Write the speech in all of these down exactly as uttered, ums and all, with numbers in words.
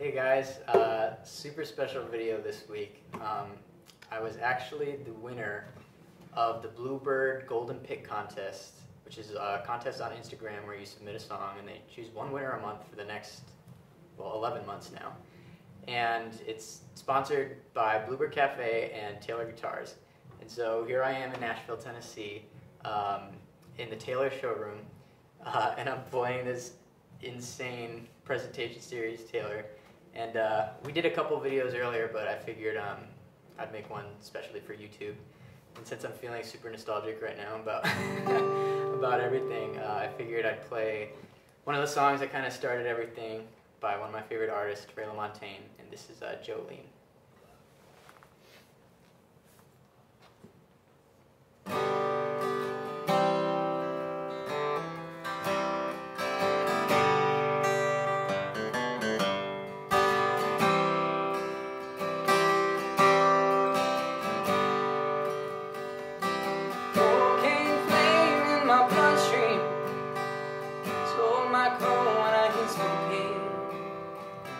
Hey guys, uh, super special video this week. Um, I was actually the winner of the Bluebird Golden Pick Contest, which is a contest on Instagram where you submit a song and they choose one winner a month for the next, well, eleven months now. And it's sponsored by Bluebird Cafe and Taylor Guitars. And so here I am in Nashville, Tennessee, um, in the Taylor showroom, uh, and I'm playing this insane presentation series, Taylor. And uh, we did a couple videos earlier, but I figured um, I'd make one especially for YouTube. And since I'm feeling super nostalgic right now about about everything, uh, I figured I'd play one of the songs that kind of started everything by one of my favorite artists, Ray LaMontagne, and this is uh, Jolene.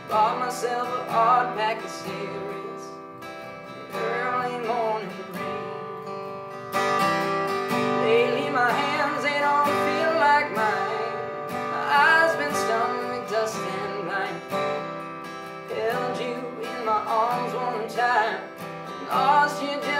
Bought myself a hard pack of cigarettes in the early morning rain. Lately my hands, they don't feel like mine. My eyes been stumbling, dust and blind. Held you in my arms one time and lost you just